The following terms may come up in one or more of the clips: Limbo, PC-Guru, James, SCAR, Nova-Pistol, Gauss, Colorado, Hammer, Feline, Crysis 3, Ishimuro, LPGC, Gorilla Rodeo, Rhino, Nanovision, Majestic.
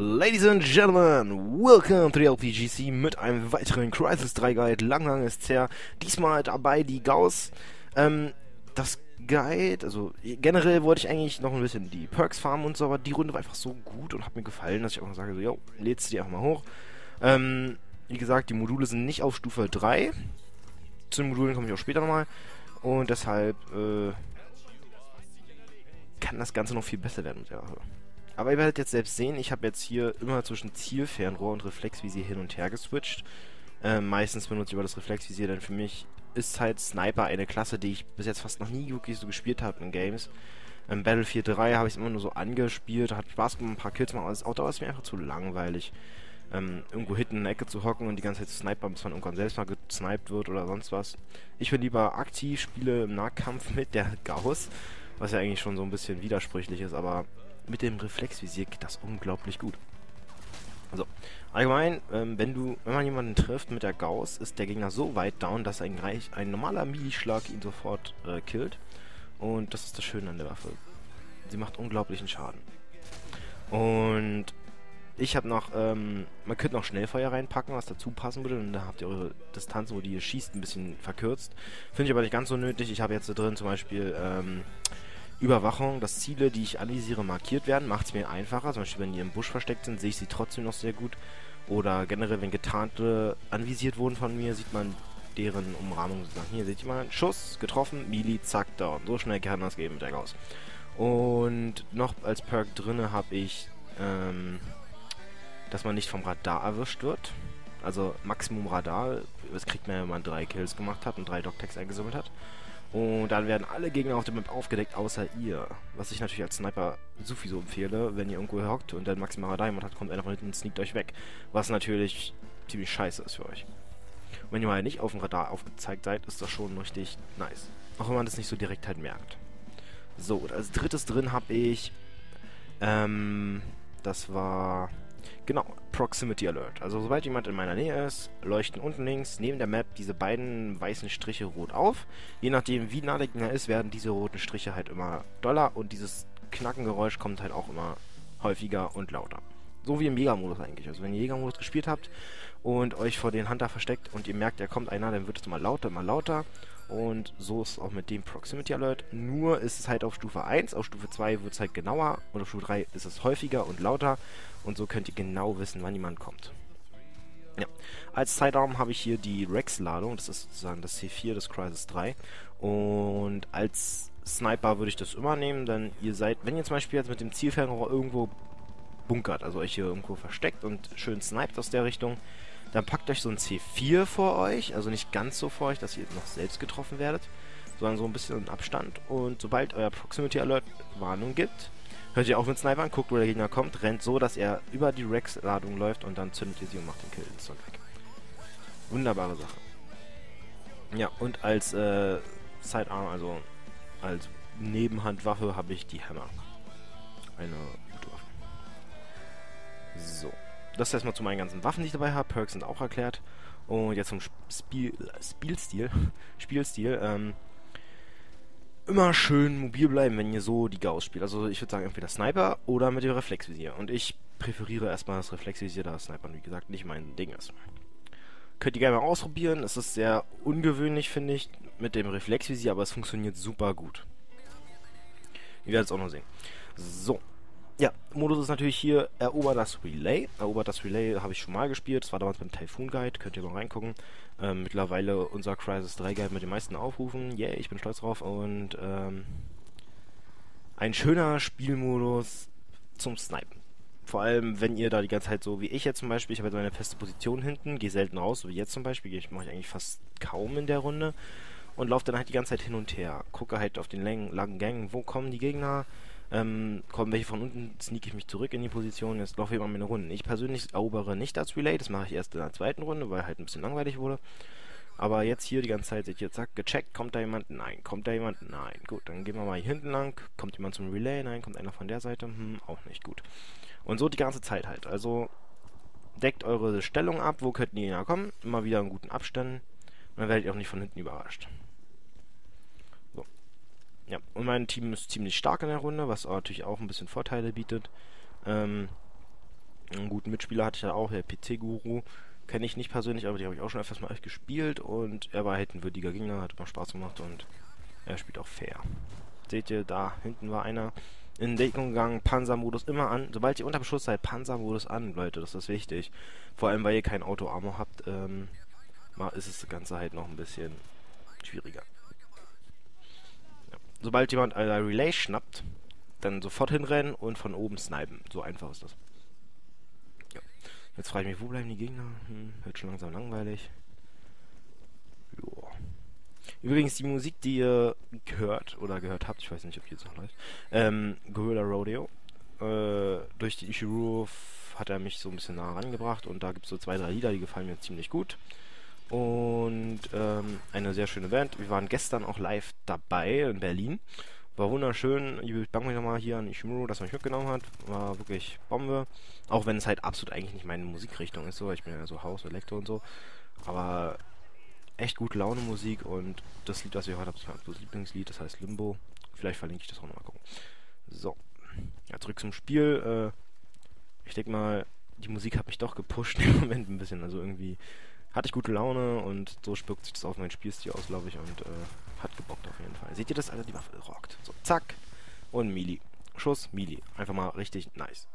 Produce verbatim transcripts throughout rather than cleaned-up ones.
Ladies and Gentlemen, welcome to the L P G C mit einem weiteren Crysis drei Guide. Lang, lang ist's her. Diesmal dabei die Gauss. Ähm, das Guide, also generell wollte ich eigentlich noch ein bisschen die Perks farmen und so, aber die Runde war einfach so gut und hat mir gefallen, dass ich einfach sage, so, yo, lädst die einfach mal hoch. Ähm, wie gesagt, die Module sind nicht auf Stufe drei. Zu den Modulen komme ich auch später nochmal. Und deshalb, äh, kann das Ganze noch viel besser werden mit der Waffe. Aber ihr werdet jetzt selbst sehen, ich habe jetzt hier immer zwischen Zielfernrohr und Reflexvisier hin und her geswitcht. Ähm, meistens benutze ich über das Reflexvisier, denn für mich ist halt Sniper eine Klasse, die ich bis jetzt fast noch nie wirklich so gespielt habe in Games. Ähm, Battle vier drei habe ich es immer nur so angespielt, hat Spaß gemacht, ein paar Kills machen, aber das Outdoor ist mir einfach zu langweilig. Ähm, irgendwo hinten in der Ecke zu hocken und die ganze Zeit zu snipern, bis man irgendwann selbst mal gesniped wird oder sonst was. Ich bin lieber aktiv, spiele im Nahkampf mit der Gauss, was ja eigentlich schon so ein bisschen widersprüchlich ist, aber mit dem Reflexvisier geht das unglaublich gut. Also, allgemein, ähm, wenn du, wenn man jemanden trifft mit der Gauss, ist der Gegner so weit down, dass ein, Reich, ein normaler Melee-Schlag ihn sofort äh, killt. Und das ist das Schöne an der Waffe. Sie macht unglaublichen Schaden. Und ich habe noch, ähm, man könnte noch Schnellfeuer reinpacken, was dazu passen würde. Und da habt ihr eure Distanz, wo die ihr schießt, ein bisschen verkürzt. Finde ich aber nicht ganz so nötig. Ich habe jetzt da drin zum Beispiel, ähm, Überwachung, dass Ziele, die ich analysiere, markiert werden, macht es mir einfacher. Zum Beispiel, wenn die im Busch versteckt sind, sehe ich sie trotzdem noch sehr gut. Oder generell, wenn Getarnte anvisiert wurden von mir, sieht man deren Umrahmung. Hier seht ihr mal, Schuss, getroffen, Melee, zack, down. So schnell kann das gehen mit der Gauss. Und noch als Perk drinne habe ich, ähm, dass man nicht vom Radar erwischt wird. Also Maximum Radar, das kriegt man ja, wenn man drei Kills gemacht hat und drei Dogtags eingesammelt hat. Und dann werden alle Gegner auf der Map aufgedeckt, außer ihr. Was ich natürlich als Sniper sowieso empfehle, wenn ihr irgendwo hockt und dann maximal Diamond hat, kommt einer von hinten und sneakt euch weg. Was natürlich ziemlich scheiße ist für euch. Und wenn ihr mal nicht auf dem Radar aufgezeigt seid, ist das schon richtig nice. Auch wenn man das nicht so direkt halt merkt. So, als drittes drin habe ich, ähm, das war, genau, Proximity Alert. Also sobald jemand in meiner Nähe ist, leuchten unten links neben der Map diese beiden weißen Striche rot auf. Je nachdem, wie nah der Gegner ist, werden diese roten Striche halt immer doller und dieses Knackengeräusch kommt halt auch immer häufiger und lauter. So wie im Jägermodus eigentlich. Also wenn ihr Jägermodus gespielt habt und euch vor den Hunter versteckt und ihr merkt, da kommt einer, dann wird es immer lauter, immer lauter. Und so ist es auch mit dem Proximity Alert. Nur ist es halt auf Stufe eins, auf Stufe zwei wird es halt genauer und auf Stufe drei ist es häufiger und lauter. Und so könnt ihr genau wissen, wann jemand kommt. Ja. Als Zeitraum habe ich hier die Rex-Ladung, das ist sozusagen das C vier des Crysis drei. Und als Sniper würde ich das immer nehmen, denn ihr seid, wenn ihr zum Beispiel jetzt mit dem Zielfernrohr irgendwo bunkert, also euch hier irgendwo versteckt und schön sniped aus der Richtung, dann packt euch so ein C vier vor euch, also nicht ganz so vor euch, dass ihr noch selbst getroffen werdet, sondern so ein bisschen in Abstand. Und sobald euer Proximity Alert Warnung gibt, hört ihr auf mit Snipern, guckt, wo der Gegner kommt, rennt so, dass er über die Rex-Ladung läuft und dann zündet ihr sie und macht den Kill instant weg. Wunderbare Sache. Ja, und als äh, Sidearm, also als Nebenhandwaffe, habe ich die Hammer. Eine gute Waffe. So. Das erstmal zu meinen ganzen Waffen, die ich dabei habe. Perks sind auch erklärt. Und jetzt zum Spiel, Spielstil. Spielstil. Ähm, immer schön mobil bleiben, wenn ihr so die Gauss spielt. Also ich würde sagen, entweder Sniper oder mit dem Reflexvisier. Und ich präferiere erstmal das Reflexvisier, da Sniper, wie gesagt, nicht mein Ding ist. Könnt ihr gerne mal ausprobieren. Es ist sehr ungewöhnlich, finde ich, mit dem Reflexvisier, aber es funktioniert super gut. Ihr werdet es auch noch sehen. So. Ja, Modus ist natürlich hier, erobert das Relay. Erobert das Relay habe ich schon mal gespielt, das war damals beim Typhoon Guide, könnt ihr mal reingucken. Ähm, mittlerweile unser Crysis drei Guide mit den meisten Aufrufen, yeah, ich bin stolz drauf. Und ähm, ein schöner Spielmodus zum Snipen. Vor allem, wenn ihr da die ganze Zeit so wie ich jetzt zum Beispiel, ich habe jetzt meine feste Position hinten, gehe selten raus, so wie jetzt zum Beispiel, ich mache ich eigentlich fast kaum in der Runde. Und laufe dann halt die ganze Zeit hin und her, gucke halt auf den langen, langen Gang, wo kommen die Gegner. Ähm, kommen welche von unten, sneak ich mich zurück in die Position, jetzt laufe ich immer meine Runden. Ich persönlich erobere nicht als Relay, das mache ich erst in der zweiten Runde, weil halt ein bisschen langweilig wurde. Aber jetzt hier die ganze Zeit, seht ihr, zack, gecheckt, kommt da jemand? Nein. Kommt da jemand? Nein. Gut, dann gehen wir mal hier hinten lang, kommt jemand zum Relay? Nein. Kommt einer von der Seite? Hm, auch nicht. Gut. Und so die ganze Zeit halt. Also deckt eure Stellung ab, wo könnten die Gegner kommen, immer wieder in guten Abständen und dann werdet ihr auch nicht von hinten überrascht. Ja, und mein Team ist ziemlich stark in der Runde, was natürlich auch ein bisschen Vorteile bietet. Ähm, Einen guten Mitspieler hatte ich ja auch, der P C-Guru. Kenne ich nicht persönlich, aber die habe ich auch schon öfters mal gespielt und er war halt ein würdiger Gegner, hat immer Spaß gemacht und er spielt auch fair. Seht ihr, da hinten war einer in Deckung gegangen, Panzermodus immer an. Sobald ihr unter Beschuss seid, Panzermodus an, Leute, das ist wichtig. Vor allem, weil ihr kein Auto-Armor habt, ähm, ist das Ganze halt noch ein bisschen schwieriger. Ja. Sobald jemand eine Relay schnappt, dann sofort hinrennen und von oben snipen. So einfach ist das. Ja. Jetzt frage ich mich, wo bleiben die Gegner? Hm, wird schon langsam langweilig. Joa. Übrigens, die Musik, die ihr gehört oder gehört habt, ich weiß nicht, ob die jetzt noch läuft, ähm, Gorilla Rodeo, äh, durch die Ishimuro hat er mich so ein bisschen nah rangebracht und da gibt es so zwei, drei Lieder, die gefallen mir ziemlich gut. Und ähm, eine sehr schöne Band. Wir waren gestern auch live dabei in Berlin. War wunderschön. Ich danke mich nochmal hier an Ishimuro, dass er mich mitgenommen hat. War wirklich Bombe. Auch wenn es halt absolut eigentlich nicht meine Musikrichtung ist, so. Ich bin ja so House, Elektro und so. Aber echt gute Laune Musik und das Lied, was wir heute haben, ist mein absolutes Lieblingslied, das heißt Limbo. Vielleicht verlinke ich das auch nochmal gucken. So, ja, zurück zum Spiel. Äh, ich denke mal, die Musik hat mich doch gepusht im Moment ein bisschen. Also irgendwie hatte ich gute Laune und so spuckt sich das auf meinen Spielstil aus, glaube ich, und äh, hat gebockt auf jeden Fall. Seht ihr das? Also die Waffe rockt. So, zack. Und Melee. Schuss, Melee. Einfach mal richtig nice.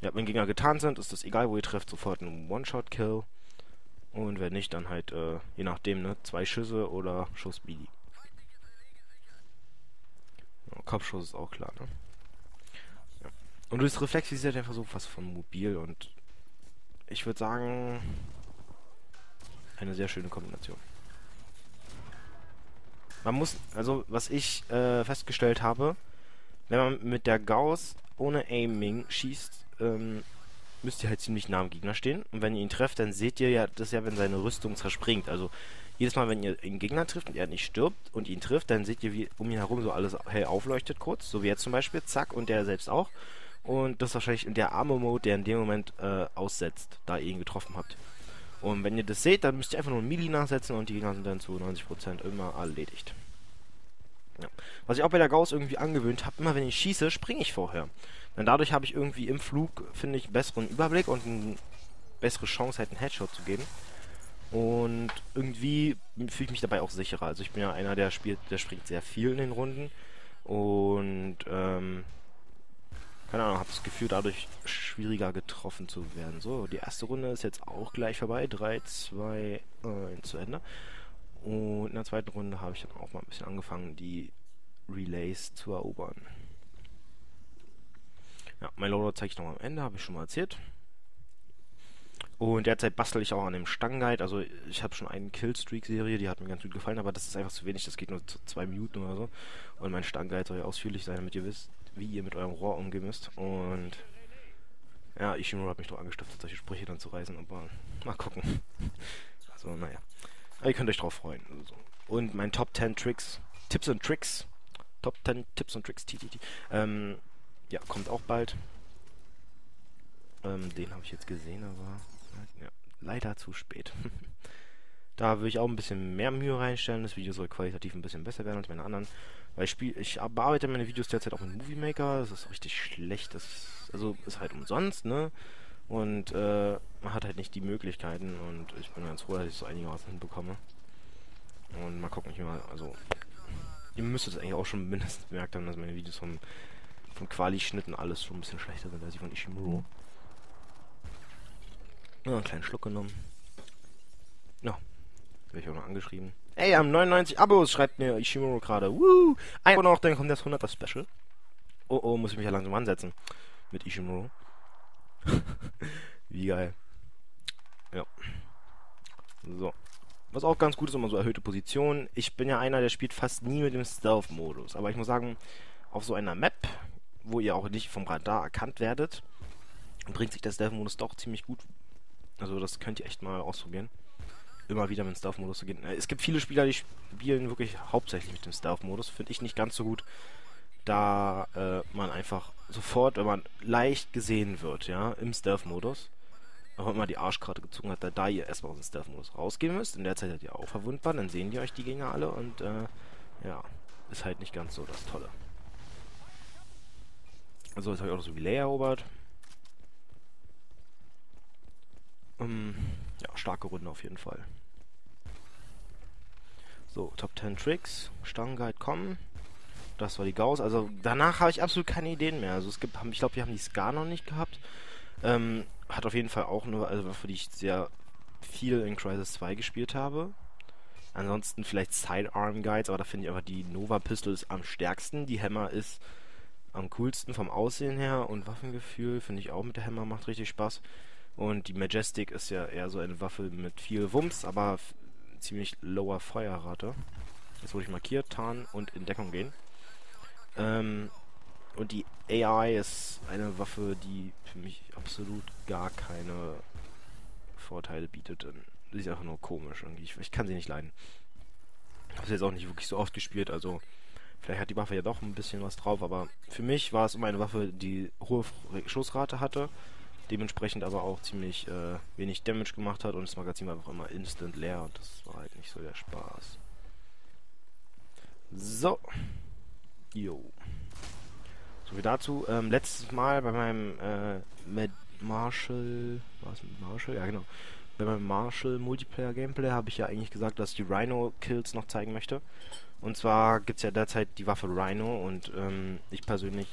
Ja, wenn Gegner getarnt sind, ist das egal, wo ihr trefft, sofort ein One-Shot-Kill. Und wenn nicht, dann halt, äh, je nachdem, ne, zwei Schüsse oder Schuss Bili. Ja, Kopfschuss ist auch klar, ne? Ja. Und durchs Reflex ist halt einfach so was von mobil und ich würde sagen, eine sehr schöne Kombination. Man muss, also was ich äh, festgestellt habe, wenn man mit der Gauss ohne Aiming schießt, ähm, müsst ihr halt ziemlich nah am Gegner stehen. Und wenn ihr ihn trefft, dann seht ihr ja, das ist ja, wenn seine Rüstung zerspringt. Also jedes Mal, wenn ihr einen Gegner trifft und er nicht stirbt und ihn trifft, dann seht ihr, wie um ihn herum so alles hell aufleuchtet kurz. So wie jetzt zum Beispiel. Zack. Und der selbst auch. Und das ist wahrscheinlich der arme Mode, der in dem Moment äh, aussetzt, da ihr ihn getroffen habt. Und wenn ihr das seht, dann müsst ihr einfach nur ein Melee nachsetzen und die Gegner sind dann zu neunzig Prozent immer erledigt. Ja. Was ich auch bei der Gauss irgendwie angewöhnt habe, immer wenn ich schieße, springe ich vorher. Denn dadurch habe ich irgendwie im Flug, finde ich, einen besseren Überblick und eine bessere Chance, halt einen Headshot zu geben. Und irgendwie fühle ich mich dabei auch sicherer. Also ich bin ja einer, der spielt, der springt sehr viel in den Runden. Und, ähm, keine Ahnung, habe das Gefühl, dadurch schwieriger getroffen zu werden. So, die erste Runde ist jetzt auch gleich vorbei. drei, zwei, eins zu Ende. Und in der zweiten Runde habe ich dann auch mal ein bisschen angefangen, die Relays zu erobern. Ja, mein Loadout zeige ich noch am Ende, habe ich schon mal erzählt. Und derzeit bastel ich auch an dem Stangenguide. Also ich habe schon eine Killstreak-Serie, die hat mir ganz gut gefallen, aber das ist einfach zu wenig, das geht nur zu zwei Minuten oder so. Und mein Stangenguide soll ja ausführlich sein, damit ihr wisst, wie ihr mit eurem Rohr umgehen müsst. Und ja, Ishimuro hat mich doch angestiftet, solche Sprüche dann zu reißen, aber mal gucken. Also naja, aber ihr könnt euch drauf freuen. Also. Und mein Top zehn Tricks, Tipps und Tricks, Top zehn Tipps und Tricks, T T T, ähm... ja, kommt auch bald. Ähm, den habe ich jetzt gesehen, aber ja, leider zu spät. Da würde ich auch ein bisschen mehr Mühe reinstellen. Das Video soll qualitativ ein bisschen besser werden als meine anderen. Weil ich, spiel, ich bearbeite meine Videos derzeit auch mit Movie Maker. Das ist richtig schlecht. Das ist, also ist halt umsonst, ne? Und äh, man hat halt nicht die Möglichkeiten. Und ich bin ganz froh, dass ich so einigermaßen hinbekomme. Und mal gucken, ich mal. Also, ihr müsstet es eigentlich auch schon mindestens bemerkt haben, dass meine Videos vom Von Quali-Schnitten alles schon ein bisschen schlechter sind als die von Ishimuro. Ja, einen kleinen Schluck genommen. Ja, bin ich auch noch angeschrieben. Ey, am neunundneunzig Abos, schreibt mir Ishimuro gerade. Woo! Ein noch, dann kommt das hunderter Special. Oh oh, muss ich mich ja langsam ansetzen. Mit Ishimuro. Wie geil. Ja. So. Was auch ganz gut ist, immer so erhöhte Positionen. Ich bin ja einer, der spielt fast nie mit dem Stealth-Modus. Aber ich muss sagen, auf so einer Map, wo ihr auch nicht vom Radar erkannt werdet, bringt sich der Stealth-Modus doch ziemlich gut. Also das könnt ihr echt mal ausprobieren. Immer wieder mit dem Stealth-Modus zu gehen. Es gibt viele Spieler, die spielen wirklich hauptsächlich mit dem Stealth-Modus. Finde ich nicht ganz so gut, da äh, man einfach sofort, wenn man leicht gesehen wird, ja, im Stealth-Modus, auch immer die Arschkarte gezogen hat, da, da ihr erstmal aus dem Stealth-Modus rausgehen müsst. In der Zeit seid ihr auch verwundbar, dann sehen die euch die Gegner alle und äh, ja, ist halt nicht ganz so das Tolle. Also, jetzt habe ich auch das Relay erobert. Ähm, ja, starke Runde auf jeden Fall. So, Top zehn Tricks, Stangenguide kommen. Das war die Gauss. Also danach habe ich absolut keine Ideen mehr. Also es gibt, ich glaube, wir haben die SCAR noch nicht gehabt. Ähm, hat auf jeden Fall auch eine also Waffe, die ich sehr viel in Crysis zwei gespielt habe. Ansonsten vielleicht Sidearm Guides, aber da finde ich einfach die Nova-Pistol ist am stärksten. Die Hammer ist am coolsten vom Aussehen her und Waffengefühl finde ich auch mit der Hammer macht richtig Spaß. Und die Majestic ist ja eher so eine Waffe mit viel Wumms, aber ziemlich lower Feuerrate. Jetzt wurde ich markiert, tarnen und in Deckung gehen. Ähm, und die A I ist eine Waffe, die für mich absolut gar keine Vorteile bietet. Sie ist einfach nur komisch und ich, ich kann sie nicht leiden. Ich habe sie jetzt auch nicht wirklich so oft gespielt, also vielleicht hat die Waffe ja doch ein bisschen was drauf, aber für mich war es immer eine Waffe, die hohe Schussrate hatte, dementsprechend aber auch ziemlich äh, wenig Damage gemacht hat und das Magazin war einfach immer instant leer und das war halt nicht so der Spaß. So. Jo. So wie dazu. Ähm, letztes Mal bei meinem äh, Med Marshall. Was mit Marshall? Ja, genau. Bei meinem Marshall Multiplayer Gameplay habe ich ja eigentlich gesagt, dass ich die Rhino Kills noch zeigen möchte. Und zwar gibt es ja derzeit die Waffe Rhino und ähm, ich persönlich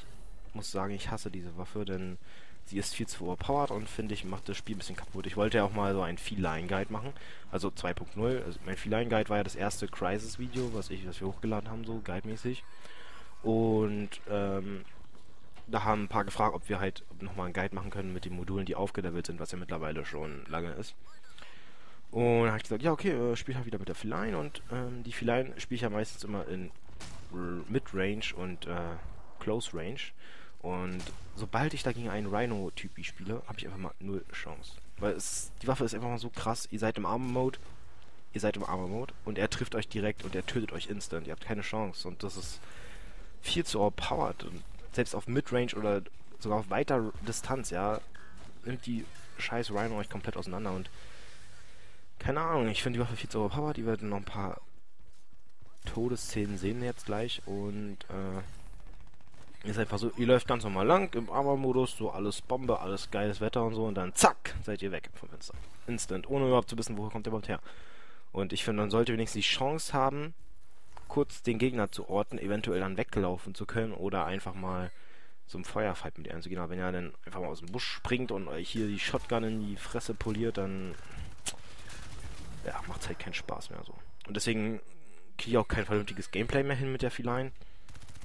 muss sagen, ich hasse diese Waffe, denn sie ist viel zu overpowered und finde ich, macht das Spiel ein bisschen kaputt. Ich wollte ja auch mal so einen Feline Guide machen, also zwei punkt null. Also mein Feline Guide war ja das erste Crysis Video, was ich, was wir hochgeladen haben, so guidemäßig. Und ähm, da haben ein paar gefragt, ob wir halt nochmal einen Guide machen können mit den Modulen, die aufgelevelt sind, was ja mittlerweile schon lange ist. Und da habe ich gesagt, ja okay, äh, spiele ich halt wieder mit der Feline und ähm, die Feline spiele ich ja meistens immer in Mid-Range und äh, Close-Range. Und sobald ich dagegen einen Rhino-Typi spiele, habe ich einfach mal null Chance. Weil es, die Waffe ist einfach mal so krass, ihr seid im Armor-Mode, ihr seid im Armor-Mode und er trifft euch direkt und er tötet euch instant, ihr habt keine Chance und das ist viel zu overpowered und selbst auf Midrange oder sogar auf weiter Distanz, ja, nimmt die scheiß Rhino euch komplett auseinander und keine Ahnung, ich finde die Waffe viel zu overpowered, ihr werdet noch ein paar Todesszenen sehen jetzt gleich und äh, ist einfach so, ihr läuft ganz normal lang im Armor-Modus, so alles Bombe, alles geiles Wetter und so und dann zack, seid ihr weg vom Fenster. Instant, ohne überhaupt zu wissen, woher kommt der überhaupt her. Und ich finde, man sollte wenigstens die Chance haben, kurz den Gegner zu orten, eventuell dann weglaufen zu können oder einfach mal so einen Feuerfight mit einzugehen. Aber wenn er dann einfach mal aus dem Busch springt und euch hier die Shotgun in die Fresse poliert, dann ja, macht's halt keinen Spaß mehr so. Und deswegen kriege ich auch kein vernünftiges Gameplay mehr hin mit der Feline.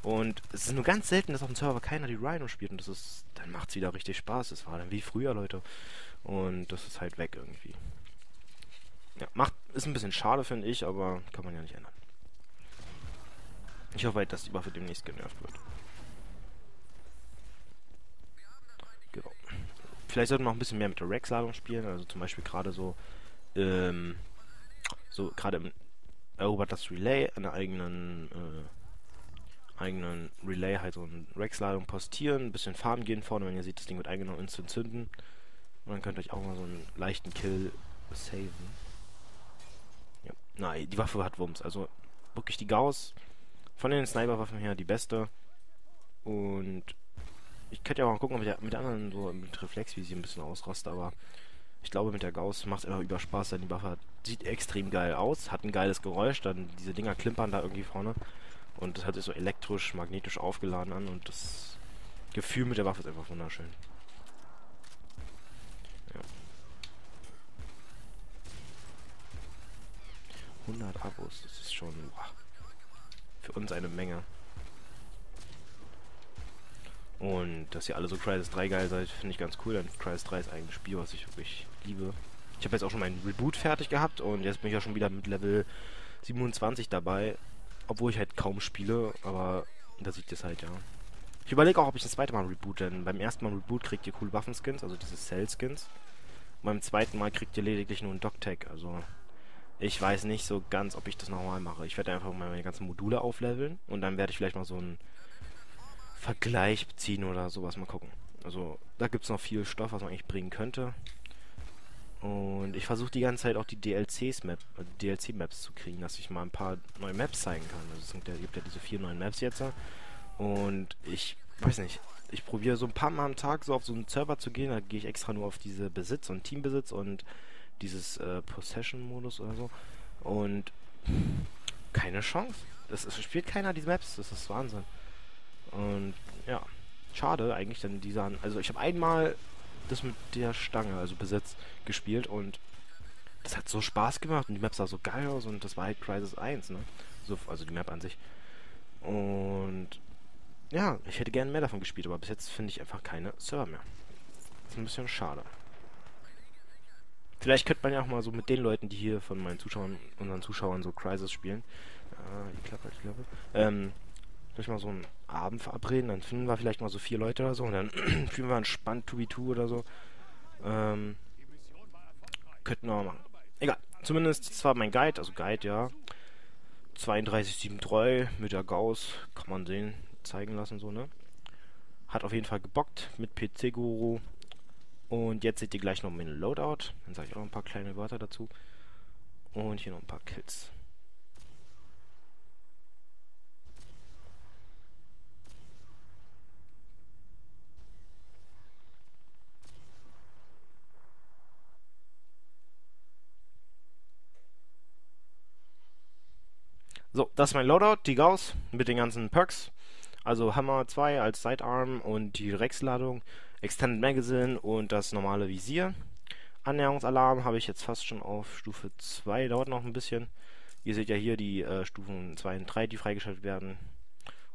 Und es ist nur ganz selten, dass auf dem Server keiner die Rhino spielt und das ist, dann macht's wieder richtig Spaß. Das war dann wie früher, Leute. Und das ist halt weg irgendwie. Ja, macht, ist ein bisschen schade, finde ich, aber kann man ja nicht ändern. Ich hoffe halt, dass die Waffe demnächst genervt wird. Genau. Vielleicht sollten wir auch ein bisschen mehr mit der Rack-Ladung spielen. Also zum Beispiel gerade so, ähm, so gerade im erobert das Relay an der eigenen, äh, eigenen Relay halt so eine Rack-Ladung postieren, ein bisschen Farben gehen vorne, wenn ihr seht, das Ding wird eingenommen, instant zünden. Und dann könnt ihr euch auch mal so einen leichten Kill saven. Ja. Nein, die Waffe hat Wumms. Also wirklich die Gauss. Von den Sniper-Waffen her die beste. Und ich könnte ja auch mal gucken, ob ich mit anderen so mit Reflex, wie sie ein bisschen ausraste, aber ich glaube, mit der Gauss macht es einfach über Spaß, denn die Waffe hat, sieht extrem geil aus, hat ein geiles Geräusch, dann diese Dinger klimpern da irgendwie vorne und das hat sich so elektrisch, magnetisch aufgeladen an und das Gefühl mit der Waffe ist einfach wunderschön. Ja. hundert Abos, das ist schon... Boah. Für uns eine Menge. Und dass ihr alle so Crysis drei geil seid, finde ich ganz cool, denn Crysis drei ist ein Spiel, was ich wirklich liebe. Ich habe jetzt auch schon meinen Reboot fertig gehabt und jetzt bin ich ja schon wieder mit Level siebenundzwanzig dabei, obwohl ich halt kaum spiele, aber da sieht es halt, ja. Ich überlege auch, ob ich das zweite Mal Reboot, denn beim ersten Mal Reboot kriegt ihr coole Waffenskins, also diese Cell-Skins. Beim zweiten Mal kriegt ihr lediglich nur einen Doc-Tag, also... Ich weiß nicht so ganz, ob ich das nochmal mache. Ich werde einfach mal meine ganzen Module aufleveln und dann werde ich vielleicht mal so einen Vergleich ziehen oder sowas. Mal gucken. Also da gibt es noch viel Stoff, was man eigentlich bringen könnte. Und ich versuche die ganze Zeit auch die D L Cs-Map, D L C-Maps zu kriegen, dass ich mal ein paar neue Maps zeigen kann. Also es gibt ja diese vier neuen Maps jetzt. Und ich weiß nicht, ich probiere so ein paar Mal am Tag so auf so einen Server zu gehen, da gehe ich extra nur auf diese Besitz und Teambesitz und dieses äh, Possession-Modus oder so. Und keine Chance. Das, das spielt keiner diese Maps, das ist Wahnsinn. Und ja, schade eigentlich, denn dieser, also ich habe einmal das mit der Stange, also Besitz, gespielt und das hat so Spaß gemacht und die Map sah so geil aus und das war halt Crysis eins, ne? So, also die Map an sich. Und ja, ich hätte gerne mehr davon gespielt, aber bis jetzt finde ich einfach keine Server mehr. Das ist ein bisschen schade. Vielleicht könnte man ja auch mal so mit den Leuten, die hier von meinen Zuschauern, unseren Zuschauern so Crysis spielen. Ah, die Klappe, die Klappe. Ähm, vielleicht mal so einen Abend verabreden, dann finden wir vielleicht mal so vier Leute oder so und dann spielen wir entspannt zwei gegen zwei oder so. Ähm, könnten wir mal machen. Egal. Zumindest, das war mein Guide, also Guide, ja. zweiunddreißig Komma dreiundsiebzig mit der Gauss, kann man sehen, zeigen lassen, so, ne? Hat auf jeden Fall gebockt mit P C-Guru. Und jetzt seht ihr gleich noch mein Loadout. Dann sage ich auch noch ein paar kleine Wörter dazu. Und hier noch ein paar Kills. So, das ist mein Loadout, die Gauss mit den ganzen Perks. Also Hammer zwei als Sidearm und die Rex-Ladung, Extended Magazine und das normale Visier. Annäherungsalarm habe ich jetzt fast schon auf Stufe zwei, dauert noch ein bisschen. Ihr seht ja hier die äh, Stufen zwei und drei, die freigeschaltet werden.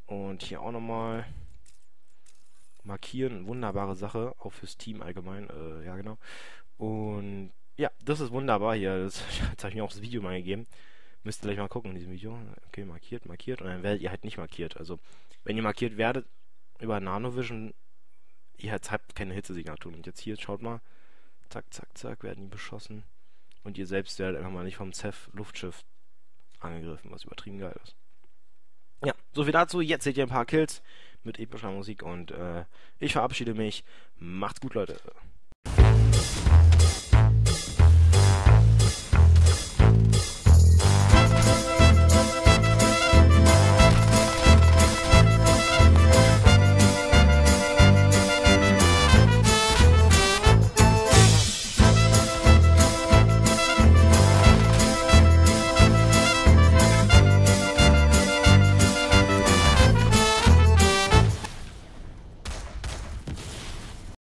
Und hier auch nochmal markieren, wunderbare Sache, auch fürs Team allgemein, äh, ja genau. Und ja, das ist wunderbar hier, das, das habe ich mir auch das Video mal gegeben. Müsst ihr gleich mal gucken in diesem Video. Okay, markiert, markiert. Und dann werdet ihr halt nicht markiert. Also, wenn ihr markiert werdet über Nanovision, ihr halt habt keine Hitzesignatur. Und jetzt hier, schaut mal. Zack, zack, zack, werden die beschossen. Und ihr selbst werdet einfach mal nicht vom Zef-Luftschiff angegriffen, was übertrieben geil ist. Ja, soviel dazu. Jetzt seht ihr ein paar Kills mit epischer Musik. Und äh, ich verabschiede mich. Macht's gut, Leute.